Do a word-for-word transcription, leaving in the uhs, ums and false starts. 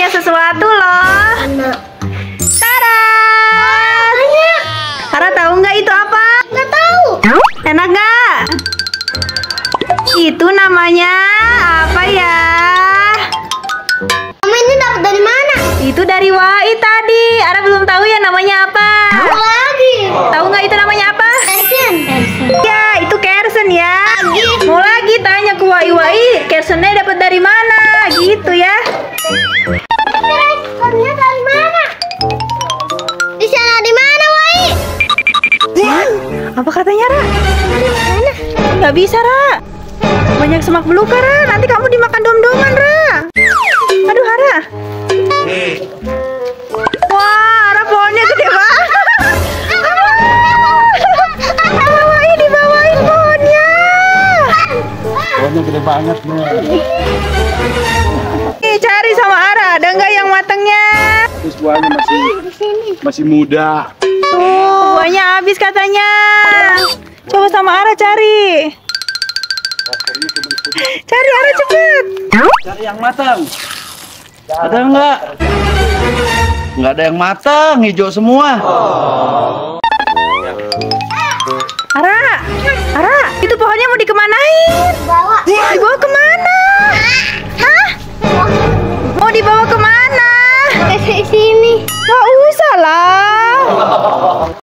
punya sesuatu loh. Tada! Tara tahu nggak itu apa? Nggak tahu. Enak nggak? Itu namanya apa ya? Mama ini dapat dari mana? Itu dari Wai tadi. Ara belum tahu ya namanya apa. Tahu lagi. Tahu nggak itu namanya apa? Kersen. Ya itu kersen ya. Lagi. Mau lagi tanya ke Wai Wai. Kersennya dapat dari mana? Gitu ya. Kersennya dari mana? Di sana di mana Wai? Wah, apa katanya Ra? Mana? Nggak bisa Ra. Banyak semak belukar, Ra. Nanti kamu dimakan dom-doman, Ra. Aduh, Hara. Wah, Hara pohonnya gede banget. Dibawain, dibawain pohonnya. Pohonnya gede banget, Bro. Nih, cari sama Hara. Ada nggak yang matangnya? Terus buahnya masih masih muda. Tuh, buahnya habis katanya. Coba sama Hara cari. Cari Ara cepet. Cari yang matang. Ada enggak? Enggak ada yang matang, hijau semua. Oh.